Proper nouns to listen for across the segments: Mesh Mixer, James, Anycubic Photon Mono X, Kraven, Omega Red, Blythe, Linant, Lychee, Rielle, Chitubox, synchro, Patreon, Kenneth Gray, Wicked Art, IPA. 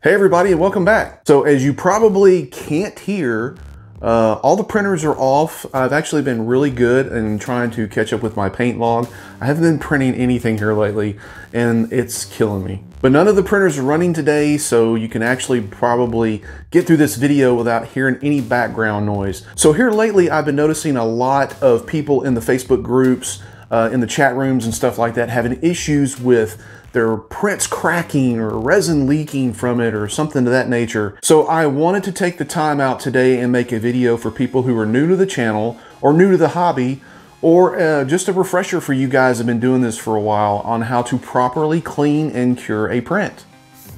Hey everybody, and welcome back. So as you probably can't hear, all the printers are off. I've actually been really good in trying to catch up with my paint log. I haven't been printing anything here lately and it's killing me. But none of the printers are running today, so you can actually probably get through this video without hearing any background noise. So here lately, I've been noticing a lot of people in the Facebook groups, in the chat rooms and stuff like that, having issues with their prints cracking or resin leaking from it or something to that nature. So I wanted to take the time out today and make a video for people who are new to the channel or new to the hobby, or just a refresher for you guys who have been doing this for a while on how to properly clean and cure a print.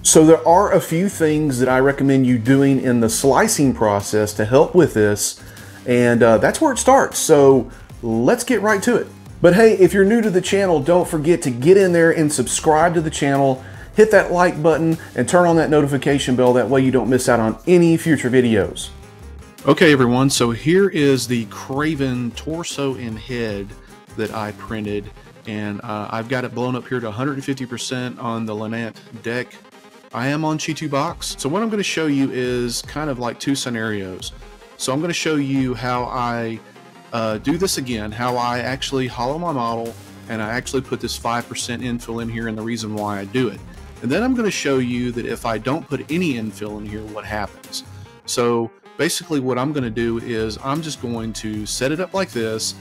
So there are a few things that I recommend you doing in the slicing process to help with this, and that's where it starts. So let's get right to it. But hey, if you're new to the channel, don't forget to get in there and subscribe to the channel, hit that like button, and turn on that notification bell. That way you don't miss out on any future videos. Okay everyone, so here is the Kraven torso and head that I printed, and I've got it blown up here to 150% on the Lanant deck. I am on Chitubox. So what I'm gonna show you is kind of like two scenarios. So I'm gonna show you how I do this again, how I actually hollow my model and I actually put this 5% infill in here and the reason why I do it. And then I'm going to show you that if I don't put any infill in here, what happens. So basically what I'm going to do is I'm just going to set it up like this,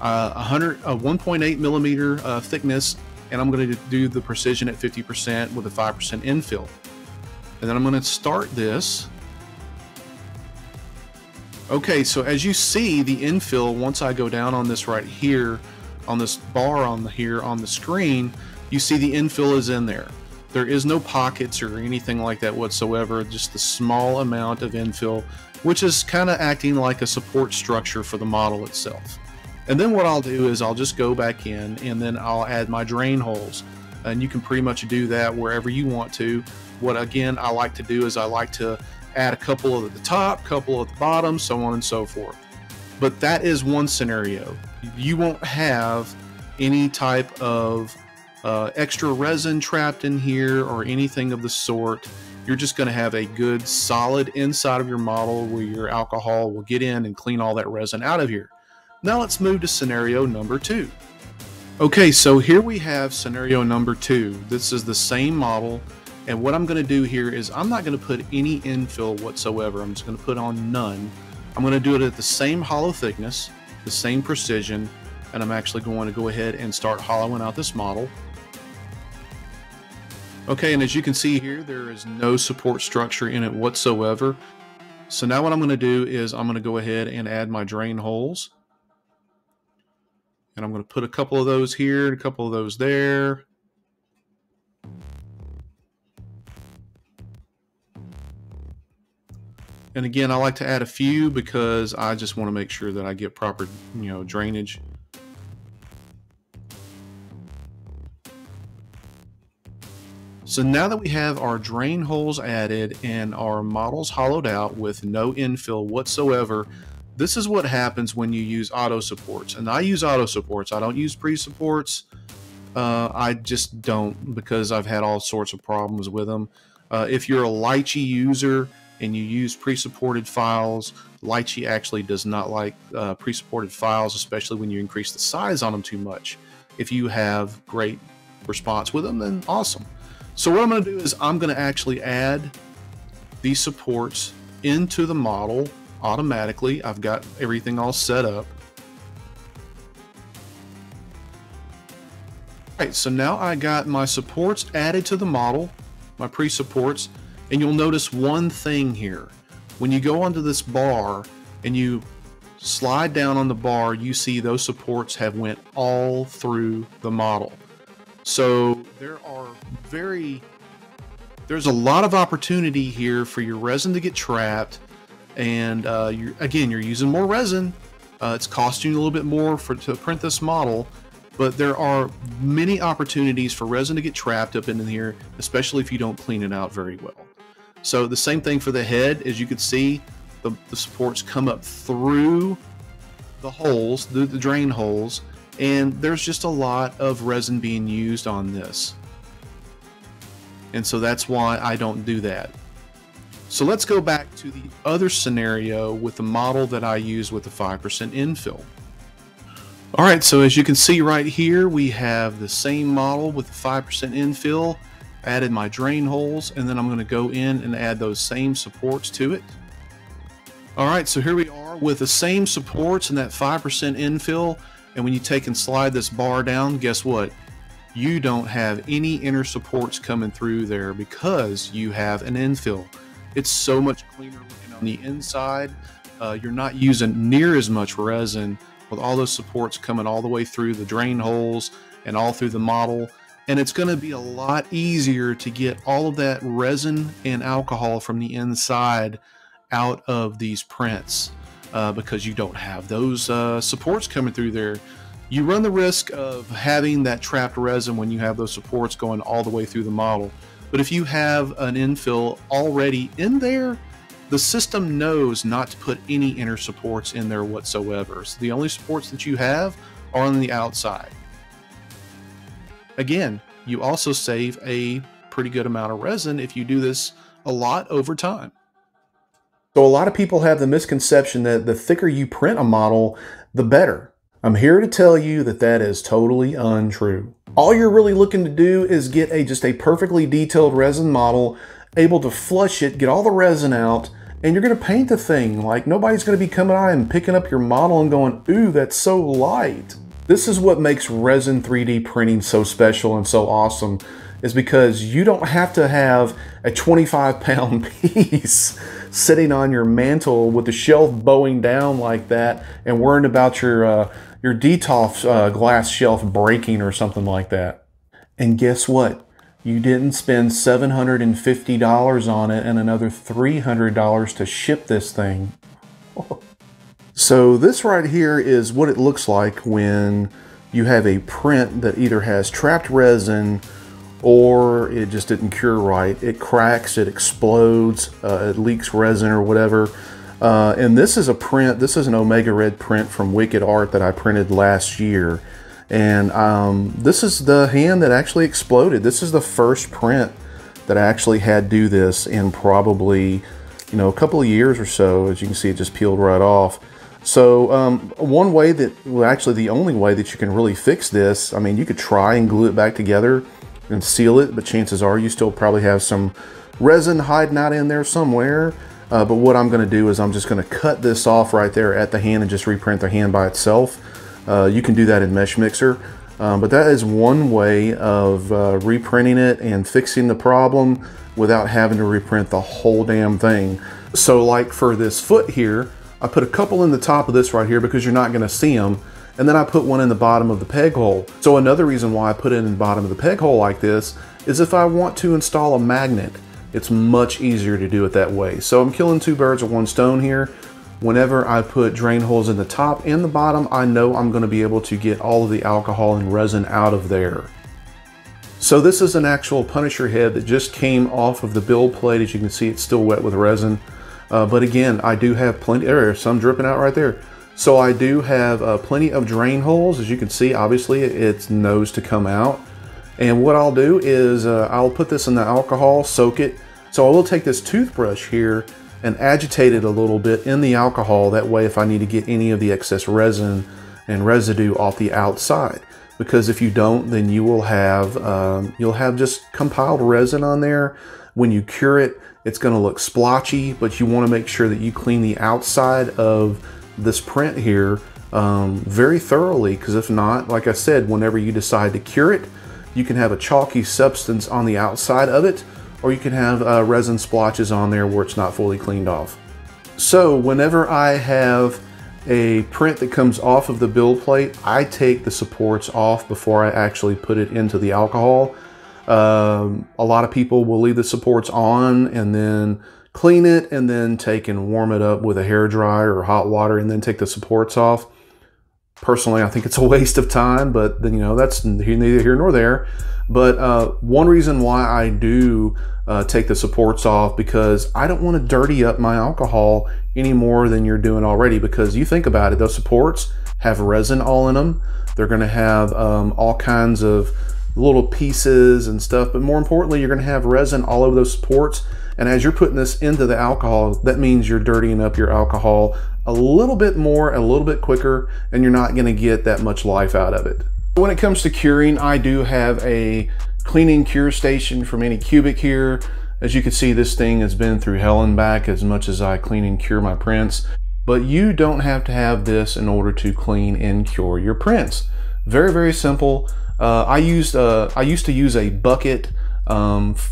1.8 millimeter thickness, and I'm going to do the precision at 50% with a 5% infill. And then I'm going to start this. Okay, so as you see, the infill, once I go down on this right here, on this bar on here on the screen, you see the infill is in there. There is no pockets or anything like that whatsoever, just the small amount of infill, which is kind of acting like a support structure for the model itself. And then what I'll do is I'll just go back in and then I'll add my drain holes. And you can pretty much do that wherever you want to. What again I like to do is I like to add a couple at the top, couple at the bottom, so on and so forth. But that is one scenario. You won't have any type of extra resin trapped in here or anything of the sort. You're just going to have a good solid inside of your model where your alcohol will get in and clean all that resin out of here. Now let's move to scenario number two. Okay, so here we have scenario number two. This is the same model. And what I'm going to do here is I'm not going to put any infill whatsoever. I'm just going to put on none. I'm going to do it at the same hollow thickness, the same precision, and I'm actually going to go ahead and start hollowing out this model. Okay, and as you can see here, there is no support structure in it whatsoever. So now what I'm going to do is I'm going to go ahead and add my drain holes. And I'm going to put a couple of those here, a couple of those there. And again, I like to add a few because I just want to make sure that I get proper, you know, drainage. So now that we have our drain holes added and our models hollowed out with no infill whatsoever, this is what happens when you use auto supports. And I use auto supports. I don't use pre-supports. I just don't, because I've had all sorts of problems with them. If you're a Lychee user and you use pre-supported files, Lychee actually does not like pre-supported files, especially when you increase the size on them too much. If you have great response with them, then awesome. So what I'm going to do is I'm going to actually add these supports into the model automatically. I've got everything all set up. All right, so now I got my supports added to the model, my pre-supports. And you'll notice one thing here. When you go onto this bar and you slide down on the bar, you see those supports have went all through the model. So there's a lot of opportunity here for your resin to get trapped. And you're using more resin. It's costing you a little bit more to print this model. But there are many opportunities for resin to get trapped up in here, especially if you don't clean it out very well. So the same thing for the head. As you can see, the supports come up through the holes, the drain holes, and there's just a lot of resin being used on this. And so that's why I don't do that. So let's go back to the other scenario with the model that I used with the 5% infill. All right, so as you can see right here, we have the same model with the 5% infill, added my drain holes, and then I'm gonna go in and add those same supports to it. All right, so here we are with the same supports and that 5% infill. And when you take and slide this bar down, guess what? You don't have any inner supports coming through there because you have an infill. It's so much cleaner looking on the inside. You're not using near as much resin with all those supports coming all the way through the drain holes and all through the model. And it's gonna be a lot easier to get all of that resin and alcohol from the inside out of these prints because you don't have those supports coming through there. You run the risk of having that trapped resin when you have those supports going all the way through the model. But if you have an infill already in there, the system knows not to put any inner supports in there whatsoever. So the only supports that you have are on the outside. Again, you also save a pretty good amount of resin if you do this a lot over time. So a lot of people have the misconception that the thicker you print a model, the better. I'm here to tell you that that is totally untrue. All you're really looking to do is get just a perfectly detailed resin model, able to flush it, get all the resin out, and you're gonna paint the thing. Like, nobody's gonna be coming out and picking up your model and going, ooh, that's so light. This is what makes resin 3D printing so special and so awesome, is because you don't have to have a 25-pound piece sitting on your mantle with the shelf bowing down like that and worrying about your DTOF glass shelf breaking or something like that. And guess what? You didn't spend $750 on it and another $300 to ship this thing. So this right here is what it looks like when you have a print that either has trapped resin or it just didn't cure right. It cracks, it explodes, it leaks resin or whatever. And this is a print, this is an Omega Red print from Wicked Art that I printed last year. And this is the hand that actually exploded. This is the first print that I actually had do this in probably, you know, a couple of years or so. As you can see, it just peeled right off. So one way that, well, actually the only way that you can really fix this, I mean, you could try and glue it back together and seal it, but chances are you still probably have some resin hiding out in there somewhere. But what I'm gonna do is I'm just gonna cut this off right there at the hand and just reprint the hand by itself. You can do that in Mesh Mixer. But that is one way of reprinting it and fixing the problem without having to reprint the whole damn thing. So like for this foot here, I put a couple in the top of this right here because you're not gonna see them. And then I put one in the bottom of the peg hole. So another reason why I put it in the bottom of the peg hole like this is if I want to install a magnet, it's much easier to do it that way. So I'm killing two birds with one stone here. Whenever I put drain holes in the top and the bottom, I know I'm gonna be able to get all of the alcohol and resin out of there. So this is an actual Punisher head that just came off of the build plate. As you can see, it's still wet with resin. But again, I do have plenty, there's some dripping out right there. So I do have plenty of drain holes. As you can see, obviously it's nose to come out. And what I'll do is I'll put this in the alcohol, soak it. So I will take this toothbrush here and agitate it a little bit in the alcohol. That way, if I need to get any of the excess resin and residue off the outside, because if you don't, then you will have, you'll have just compiled resin on there. When you cure it, it's gonna look splotchy, but you wanna make sure that you clean the outside of this print here very thoroughly, because if not, like I said, whenever you decide to cure it, you can have a chalky substance on the outside of it, or you can have resin splotches on there where it's not fully cleaned off. So whenever I have a print that comes off of the build plate, I take the supports off before I actually put it into the alcohol. A lot of people will leave the supports on and then clean it and then take and warm it up with a hairdryer or hot water and then take the supports off. Personally, I think it's a waste of time, but then, you know, that's neither here nor there. But one reason why I do take the supports off, because I don't want to dirty up my alcohol any more than you're doing already, because you think about it, those supports have resin all in them. They're going to have all kinds of little pieces and stuff, but more importantly, you're going to have resin all over those supports. And as you're putting this into the alcohol, that means you're dirtying up your alcohol a little bit more, a little bit quicker, and you're not gonna get that much life out of it. When it comes to curing, I do have a cleaning cure station from Anycubic here. As you can see, this thing has been through hell and back as much as I clean and cure my prints. But you don't have to have this in order to clean and cure your prints. Very, very simple. I used to use a bucket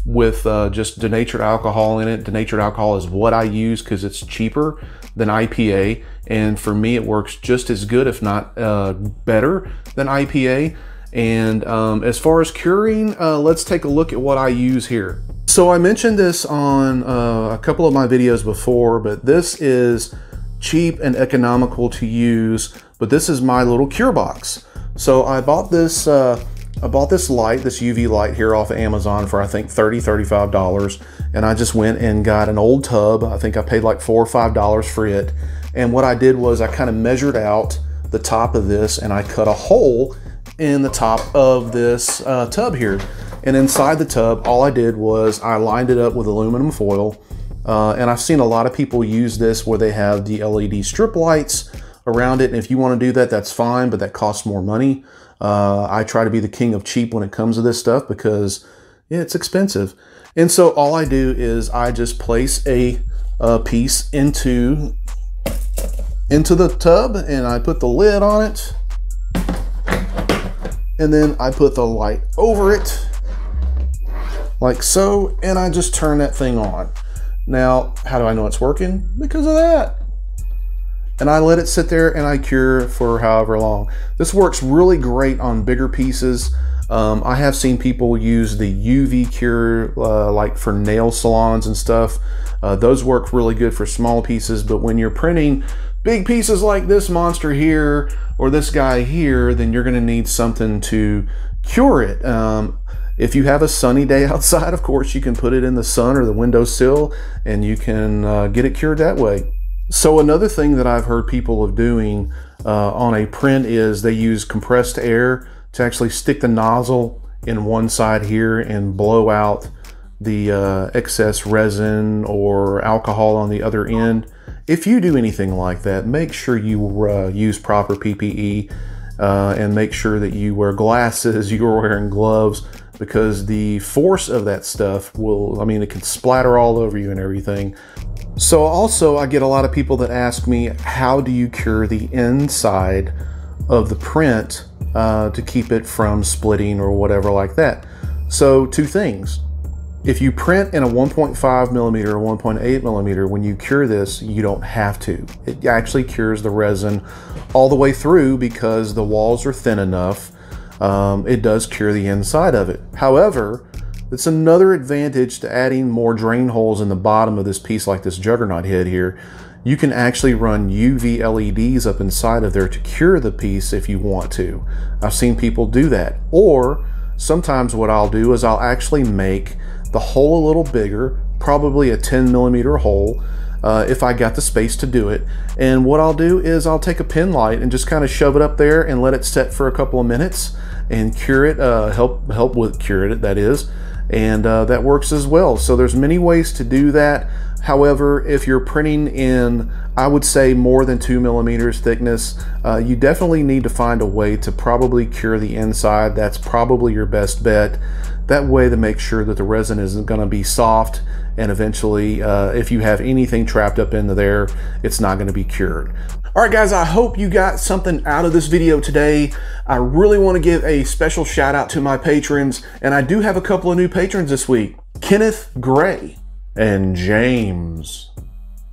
with just denatured alcohol in it. Denatured alcohol is what I use because it's cheaper than IPA. And for me, it works just as good, if not better than IPA. And as far as curing, let's take a look at what I use here. So I mentioned this on a couple of my videos before, but this is cheap and economical to use, but this is my little cure box. So I bought this light, this UV light here off of Amazon for I think $30, $35. And I just went and got an old tub. I think I paid like $4 or $5 for it. And what I did was I kind of measured out the top of this and I cut a hole in the top of this tub here. And inside the tub, all I did was I lined it up with aluminum foil. And I've seen a lot of people use this where they have the LED strip lights around it. And if you want to do that, that's fine, but that costs more money. I try to be the king of cheap when it comes to this stuff because yeah, it's expensive. And so all I do is I just place a piece into the tub and I put the lid on it. And then I put the light over it like so, and I just turn that thing on. Now, how do I know it's working? Because of that. And I let it sit there and I cure for however long. This works really great on bigger pieces. I have seen people use the UV cure like for nail salons and stuff. Those work really good for small pieces, but when you're printing big pieces like this monster here or this guy here, then you're gonna need something to cure it. If you have a sunny day outside, of course, you can put it in the sun or the windowsill and you can get it cured that way. So another thing that I've heard people of doing on a print is they use compressed air to actually stick the nozzle in one side here and blow out the excess resin or alcohol on the other end. If you do anything like that, make sure you use proper PPE and make sure that you wear glasses, you're wearing gloves, because the force of that stuff will, I mean, it can splatter all over you and everything. So also I get a lot of people that ask me, how do you cure the inside of the print to keep it from splitting or whatever like that? So two things. If you print in a 1.5 millimeter or 1.8 millimeter, when you cure this, you don't have to. It actually cures the resin all the way through because the walls are thin enough. It does cure the inside of it. However, it's another advantage to adding more drain holes in the bottom of this piece like this juggernaut head here. You can actually run UV LEDs up inside of there to cure the piece if you want to. I've seen people do that. Or sometimes what I'll do is I'll actually make the hole a little bigger, probably a 10 millimeter hole, if I got the space to do it. And what I'll do is I'll take a pin light and just kind of shove it up there and let it set for a couple of minutes and cure it, help with curing it, that is. And that works as well. So there's many ways to do that. However, if you're printing in, I would say more than 2 millimeters thickness, you definitely need to find a way to probably cure the inside. That's probably your best bet. That way to make sure that the resin isn't gonna be soft and eventually if you have anything trapped up into there, it's not gonna be cured. All right guys, I hope you got something out of this video today. I really wanna give a special shout out to my patrons, and I do have a couple of new patrons this week, Kenneth Gray and James.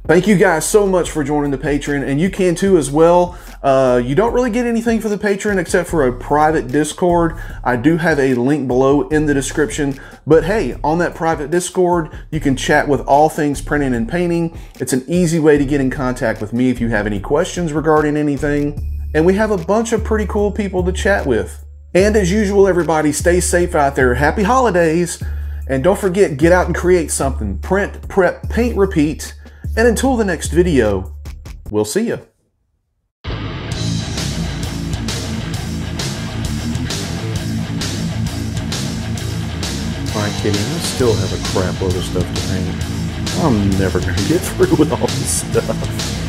Thank you guys so much for joining the Patreon, and you can too as well. You don't really get anything for the Patreon except for a private Discord. I do have a link below in the description, but hey, on that private Discord, you can chat with all things printing and painting. It's an easy way to get in contact with me if you have any questions regarding anything. And we have a bunch of pretty cool people to chat with. And as usual, everybody, stay safe out there. Happy holidays. And don't forget, get out and create something. Print, prep, paint, repeat. And until the next video, we'll see you. My kidding, I still have a crap load of stuff to paint. I'm never gonna get through with all this stuff.